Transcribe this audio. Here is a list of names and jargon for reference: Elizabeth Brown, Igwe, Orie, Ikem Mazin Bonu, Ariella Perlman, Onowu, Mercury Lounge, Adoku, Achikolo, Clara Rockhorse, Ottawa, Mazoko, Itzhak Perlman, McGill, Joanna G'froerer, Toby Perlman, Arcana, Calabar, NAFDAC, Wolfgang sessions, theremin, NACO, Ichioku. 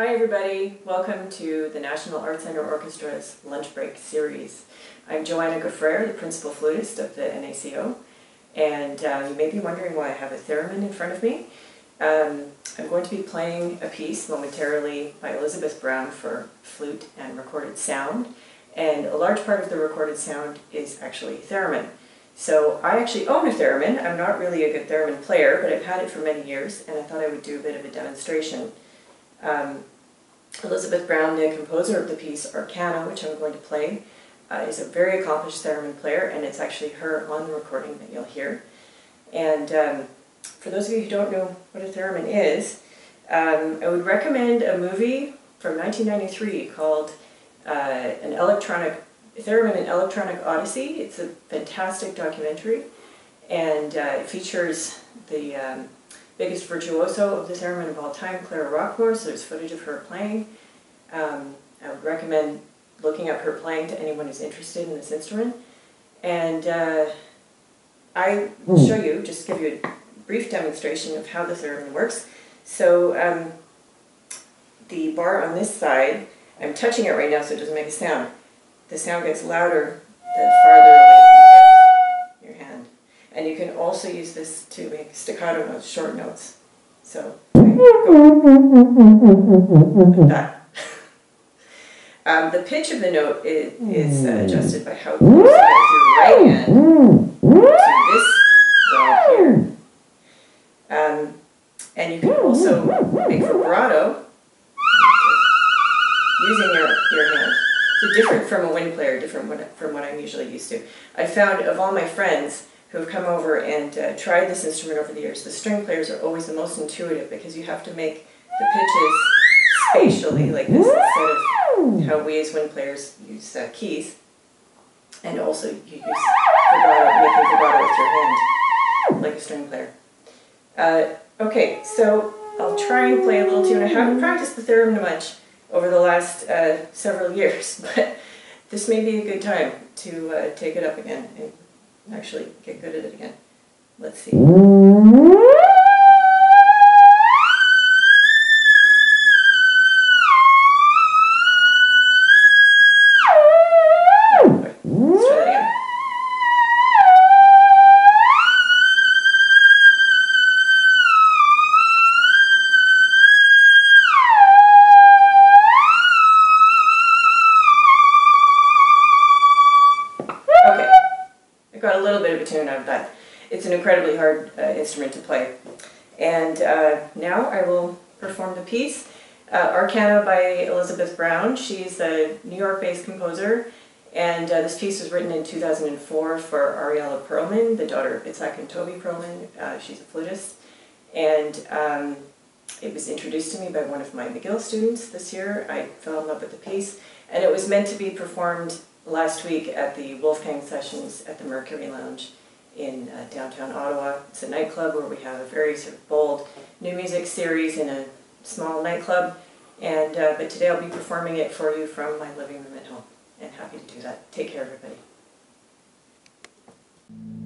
Hi everybody, welcome to the National Art Center Orchestra's Lunch Break Series. I'm Joanna G'froerer, the Principal Flutist of the NACO, and you may be wondering why I have a theremin in front of me. I'm going to be playing a piece momentarily by Elizabeth Brown for flute and recorded sound, and a large part of the recorded sound is actually theremin. So I actually own a theremin. I'm not really a good theremin player, but I've had it for many years, and I thought I would do a bit of a demonstration. Elizabeth Brown, the composer of the piece Arcana, which I'm going to play, is a very accomplished theremin player, and it's actually her on the recording that you'll hear. And for those of you who don't know what a theremin is, I would recommend a movie from 1993 called An Electronic Theremin, An Electronic Odyssey. It's a fantastic documentary, and it features the biggest virtuoso of the theremin of all time, Clara Rockhorse. There's footage of her playing. I would recommend looking up her playing to anyone who's interested in this instrument. And I will show you, just give you a brief demonstration of how the theremin works. So the bar on this side, I'm touching it right now so it doesn't make a sound. The sound gets louder the farther away you get your hand. And you can also use this to make staccato notes, short notes. So, like that. The pitch of the note is adjusted by how close you slide your right hand to this ball here. And you can also make vibrato using your hand. So different from a wind player, different from what I'm usually used to. I found of all my friends who have come over and tried this instrument over the years, the string players are always the most intuitive because you have to make the pitches spatially like this instead of how we as wind players use keys. And also you use vibrato, making vibrato with your hand like a string player. Okay, so I'll try and play a little tune. I haven't practiced the theremin much over the last several years, but this may be a good time to take it up again and actually get good at it again. Let's see. Got a little bit of a tune out of that. It's an incredibly hard instrument to play. And now I will perform the piece. Arcana by Elizabeth Brown. She's a New York-based composer, and this piece was written in 2004 for Ariella Perlman, the daughter of Itzhak and Toby Perlman. She's a flutist. And it was introduced to me by one of my McGill students this year. I fell in love with the piece, and it was meant to be performed last week at the Wolfgang sessions at the Mercury Lounge in downtown Ottawa. It's a nightclub where we have a very sort of bold new music series in a small nightclub, and but today I'll be performing it for you from my living room at home, and happy to do that. Take care, everybody.